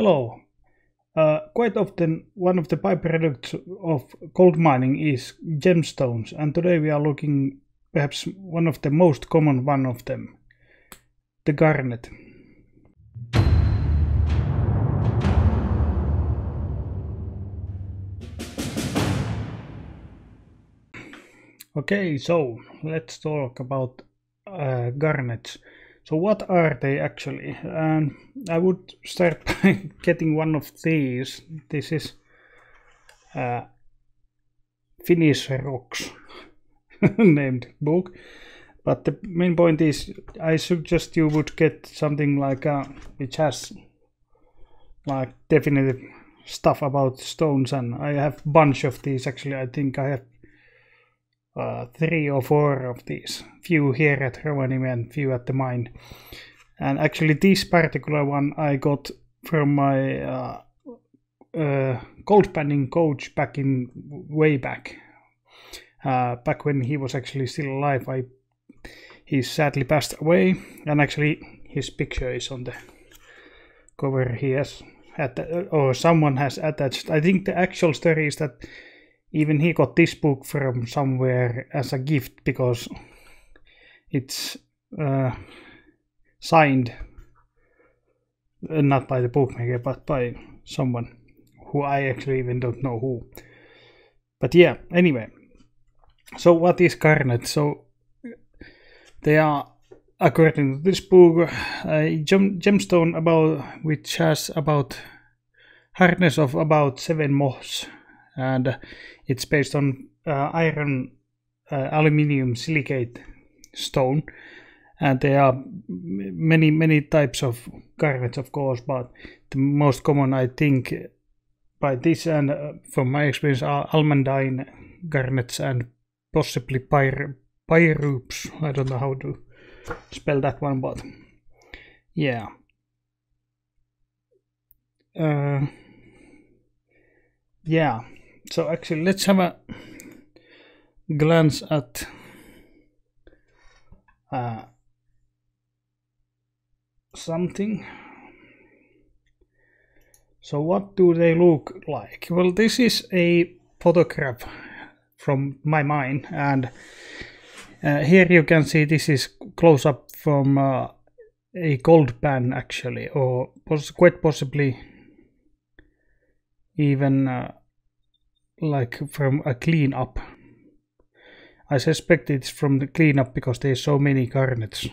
Hello. Quite often one of the byproducts of gold mining is gemstones, and today we are looking perhaps one of the most common one of them, the garnet. Okay, so let's talk about garnets. So what are they actually? I would start by getting one of these. This is Finnish rocks named book. But the main point is, I suggest you would get something like which has like definitive stuff about stones, and I have a bunch of these actually. I think I have 3 or 4 of these, few here at Rovaniemi and few at the mine. And actually this particular one I got from my gold panning coach back in way back, back when he was actually still alive. He sadly passed away, and actually his picture is on the cover. He has or someone has attached. I think the actual story is that even he got this book from somewhere as a gift, because it's signed not by the bookmaker but by someone who I actually even don't know who. But yeah, anyway. So what is garnet? So they are, according to this book, a gemstone about which has about hardness of about 7 mohs. And it's based on iron, aluminium silicate stone, and there are many types of garnets, of course, but the most common, I think, by this and from my experience, are almandine garnets and possibly pyropes. I don't know how to spell that one, but yeah. Yeah. So actually, let's have a glance at something. So what do they look like? Well, this is a photograph from my mine, and here you can see this is close up from a gold pan actually, or quite possibly even like from a cleanup. I suspect it's from the cleanup because there's so many garnets.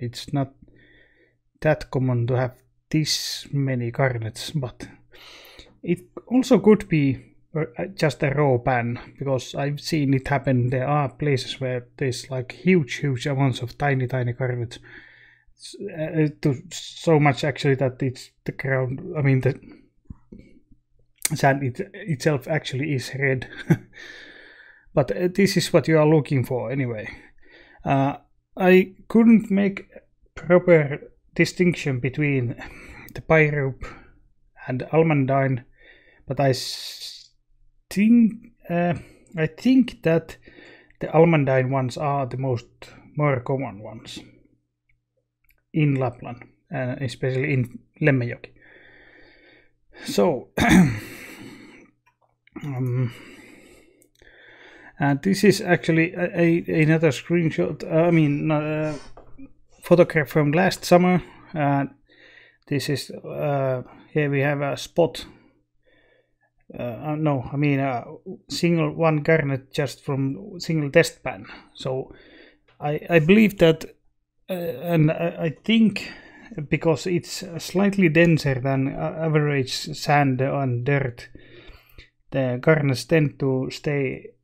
It's not that common to have this many garnets, but it also could be just a raw pan, because I've seen it happen. There are places where there's like huge amounts of tiny garnets, so much actually that it's the ground, I mean the sand itself actually is red. But this is what you are looking for anyway. I couldn't make proper distinction between the pyrope and almandine, but I think that the almandine ones are the more common ones in Lapland, and especially in Lemmijoki. So and this is actually another screenshot, I mean photograph from last summer, and this is here we have a spot, no, I mean a single one garnet just from single test pan. So I believe that and I think because it's slightly denser than average sand and dirt, the garnets tend to stay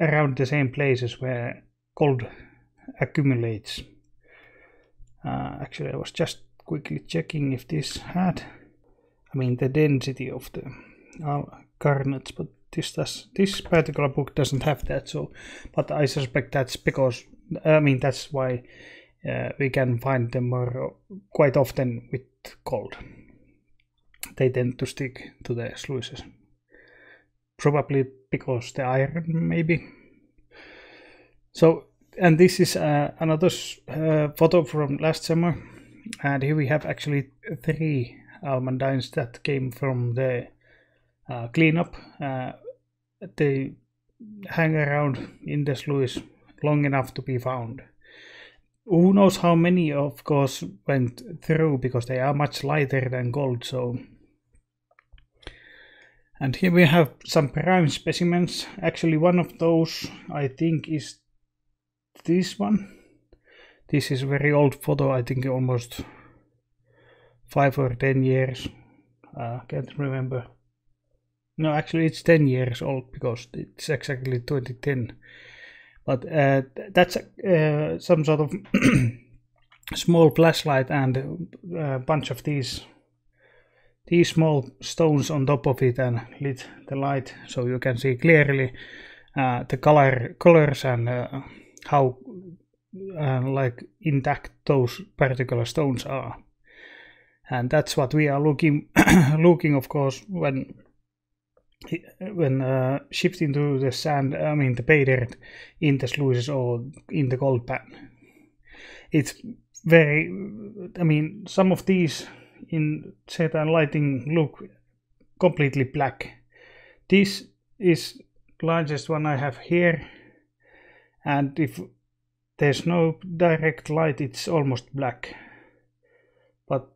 around the same places where gold accumulates. Actually, I was just quickly checking if this had, I mean, the density of the garnets, but this particular book doesn't have that. So, but I suspect that's because, I mean, that's why we can find them more quite often with gold. They tend to stick to the sluices. Probably because the iron, maybe. So, and this is another photo from last summer, and here we have actually 3 almandines that came from the cleanup. They hang around in the sluice long enough to be found. Who knows how many, of course, went through, because they are much lighter than gold. So, and here we have some prime specimens. Actually, one of those, I think, is this one. This is a very old photo, I think almost 5 or 10 years. Can't remember. No, actually it's 10 years old, because it's exactly 2010. But that's some sort of small flashlight and a bunch of these small stones on top of it, and lit the light so you can see clearly the colors and how like intact those particular stones are. And that's what we are looking of course, when shifting to the sand, I mean the pay dirt in the sluices or in the gold pan. It's very, I mean, some of these in set and lighting look completely black. This is largest one I have here, and if there's no direct light, it's almost black. But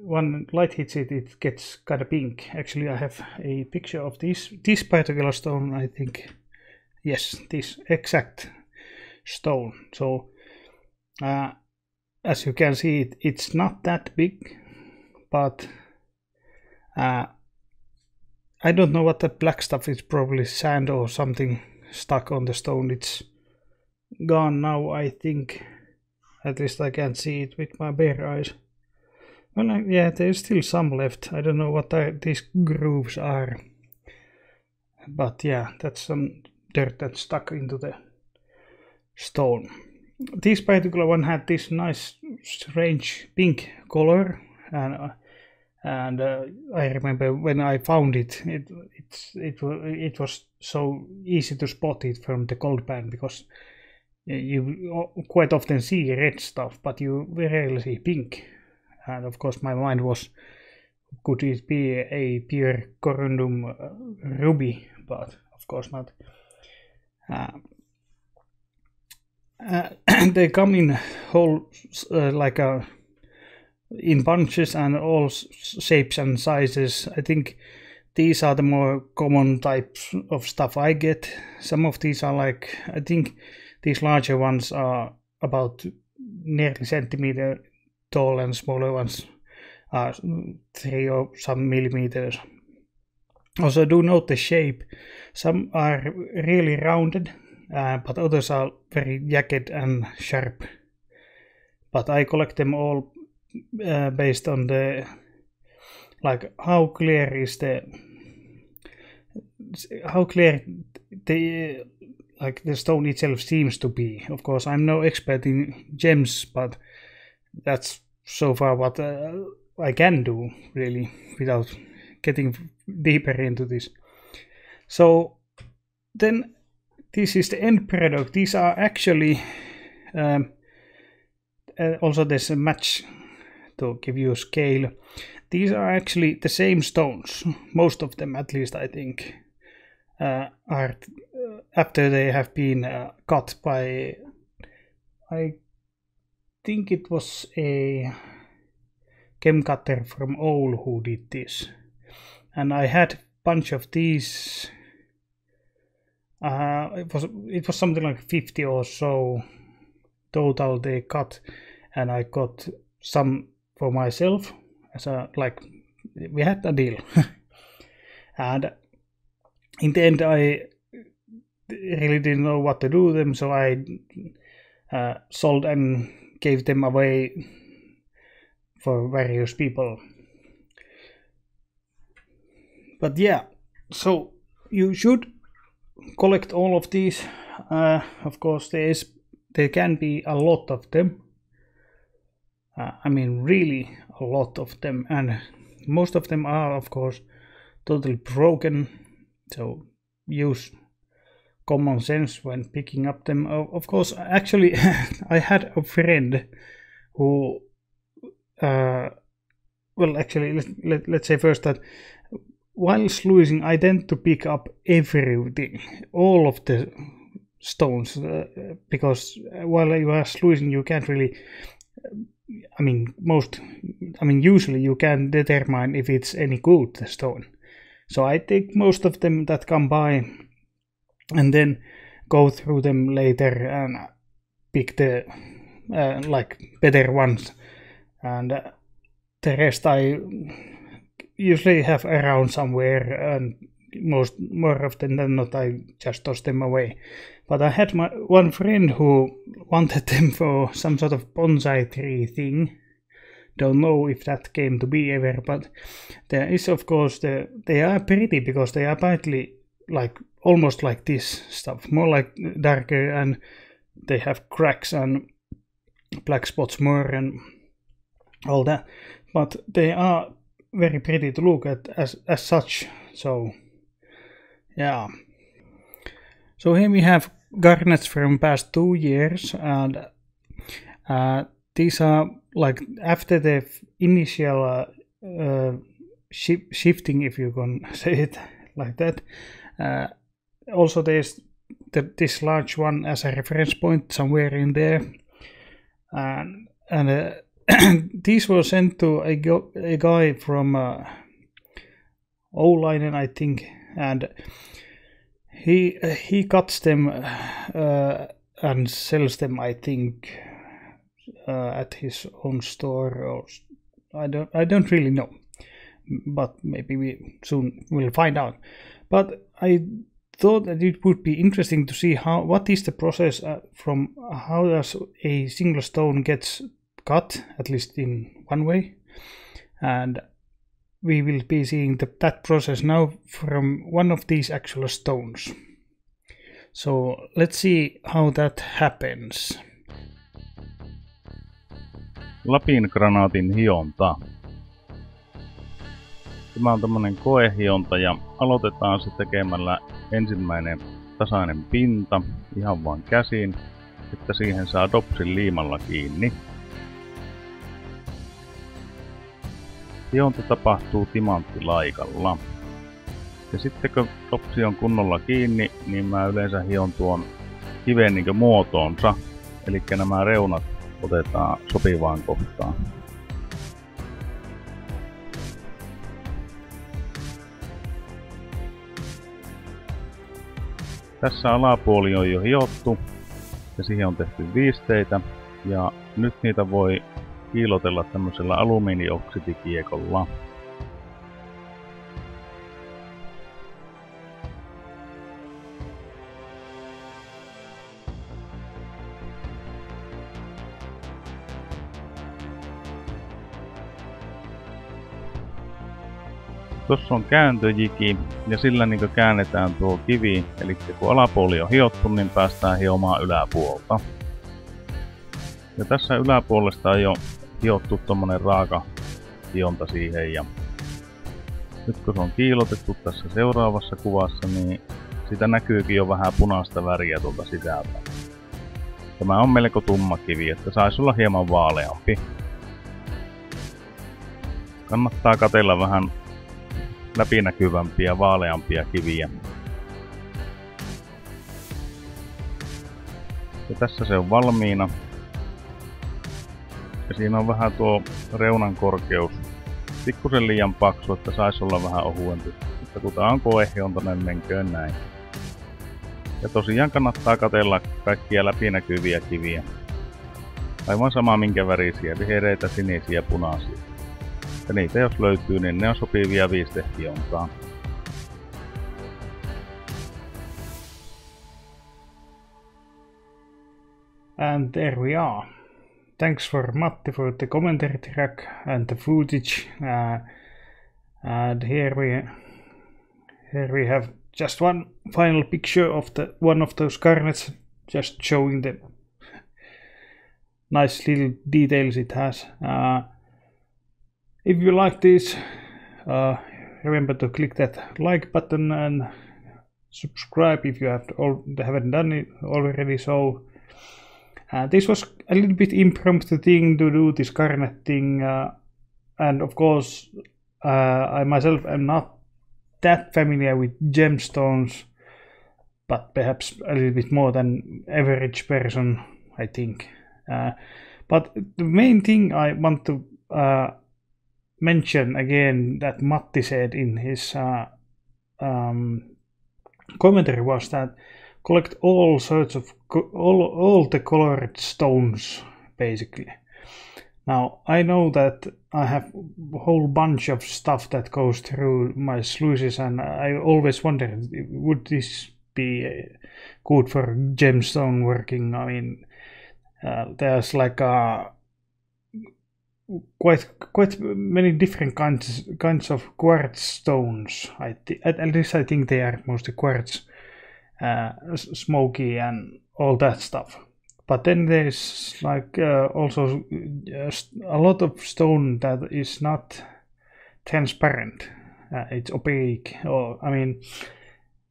when light hits it, it gets kind of pink. Actually, I have a picture of this particular stone, I think. Yes, this exact stone. So as you can see, it's not that big, but I don't know what the black stuff is. Probably sand or something stuck on the stone. It's gone now, I think. At least I can't see it with my bare eyes. Well, yeah, there's still some left. I don't know what these grooves are, but yeah, that's some dirt that's stuck into the stone. This particular one had this nice strange pink color, and I remember when I found it, it was so easy to spot it from the gold pan, because you quite often see red stuff, but you rarely see pink. And of course my mind was, could it be a pure corundum ruby? But of course not. They come in whole, like a, in bunches, and all shapes and sizes. I think these are the more common types of stuff I get. Some of these are like, I think these larger ones are about nearly centimeter tall, and smaller ones are 3 or some millimeters. Also do note the shape. Some are really rounded, but others are very jagged and sharp. But I collect them all based on the, like, how clear the like the stone itself seems to be. Of course, I'm no expert in gems, but that's so far what I can do, really, without getting deeper into this. So then this is the end product. These are actually also there's a match to give you a scale. These are actually the same stones, most of them, at least I think, are after they have been cut by, I think it was a gem cutter from Oulu who did this. And I had a bunch of these. It was something like 50 or so total they cut, and I got some for myself as a, like, we had a deal. And in the end I really didn't know what to do with them, so I sold and gave them away for various people. But yeah, so you should collect all of these. Of course, there can be a lot of them. I mean, really a lot of them, and most of them are, of course, totally broken. So use common sense when picking up them. Of course, actually, I had a friend who well, actually, let's say first that while sluicing, I tend to pick up everything, all of the stones, because while you are sluicing, you can't really, usually you can determine if it's any good, the stone. So I take most of them that come by and then go through them later and pick the better ones, and the rest I usually have around somewhere, and more often than not I just toss them away. But I had one friend who wanted them for some sort of bonsai tree thing. Don't know if that came to be ever, but there is, of course, they are pretty because they are partly like almost like this stuff, more like darker, and they have cracks and black spots more and all that, but they are very pretty to look at as such. So yeah, so here we have garnets from past 2 years, and these are like after the initial shifting, if you can say it like that. Also there's this large one as a reference point somewhere in there, these were sent to a guy from O'Leinen, I think, and he cuts them and sells them, I think, at his own store, or I don't really know, but maybe we soon will find out. But I thought that it would be interesting to see what is the process from how does a single stone gets cut, at least in one way, and we will be seeing that process now from one of these actual stones. So let's see how that happens. Lapin granaatin hionta. Tämä on tämmönen koehionta, ja aloitetaan se tekemällä ensimmäinen tasainen pinta ihan vaan käsiin, että siihen saa dopsin liimalla kiinni. Hionta tapahtuu timanttilaikalla. Ja sitten kun dopsi on kunnolla kiinni, niin mä yleensä hion tuon kiven niinkö muotoonsa, eli nämä reunat otetaan sopivaan kohtaan. Tässä alapuoli on jo hiottu ja siihen on tehty viisteitä, ja nyt niitä voi kiilotella tämmöisellä alumiinioksidikiekolla. Tuossa on kääntöjiki, ja sillä niin käännetään tuo kivi, eli kun alapuoli on hiottu, niin päästään hiomaan yläpuolta. Ja tässä yläpuolesta on jo hiottu tommonen raaka hionta siihen, ja nyt kun se on kiilotettu tässä seuraavassa kuvassa, niin sitä näkyykin jo vähän punaista väriä tuolta sisältä. Tämä on melko tumma kivi, että saisi olla hieman vaaleampi. Kannattaa katella vähän läpinäkyvämpiä, vaaleampia kiviä. Ja tässä se on valmiina. Ja siinä on vähän tuo reunan korkeus pikkusen liian paksu, että saisi olla vähän ohuempi. Mutta kun tää on koehiontainen, menköön näin. Ja tosiaan kannattaa katella kaikkia läpinäkyviä kiviä. Aivan sama minkä värisiä, vihereitä, sinisiä, punaisia. Ja niitä jos löytyy, niin ne on sopivia viistehiontaan. And there we are. Thanks for Matti for the commentary track and the footage. And here we have just one final picture of the one of those garnets, just showing the nice little details it has. If you like this, remember to click that like button and subscribe if you haven't done it already. So this was a little bit impromptu thing to do, this garnet thing. And of course, I myself am not that familiar with gemstones, but perhaps a little bit more than average person, I think. But the main thing I want to mention again that Matti said in his commentary was that collect all sorts of all the colored stones, basically. Now, I know that I have a whole bunch of stuff that goes through my sluices, and I always wondered, would this be good for gemstone working? I mean, there's like quite many different kinds of quartz stones. At least I think they are mostly quartz, smoky and all that stuff. But then there's like also a lot of stone that is not transparent. It's opaque, or I mean,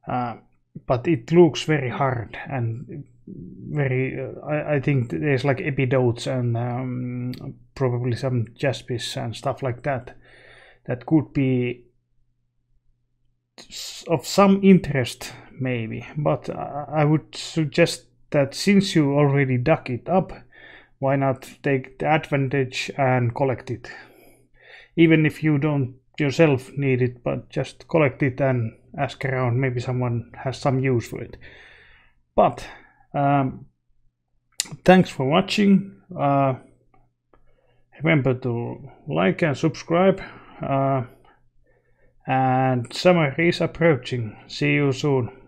but it looks very hard and very. I think there's like epidotes and probably some chaspis and stuff like that that could be of some interest, maybe. But I would suggest that since you already dug it up, why not take the advantage and collect it? Even if you don't yourself need it, but just collect it and ask around. Maybe someone has some use for it. But thanks for watching. Remember to like and subscribe. And summer is approaching. See you soon.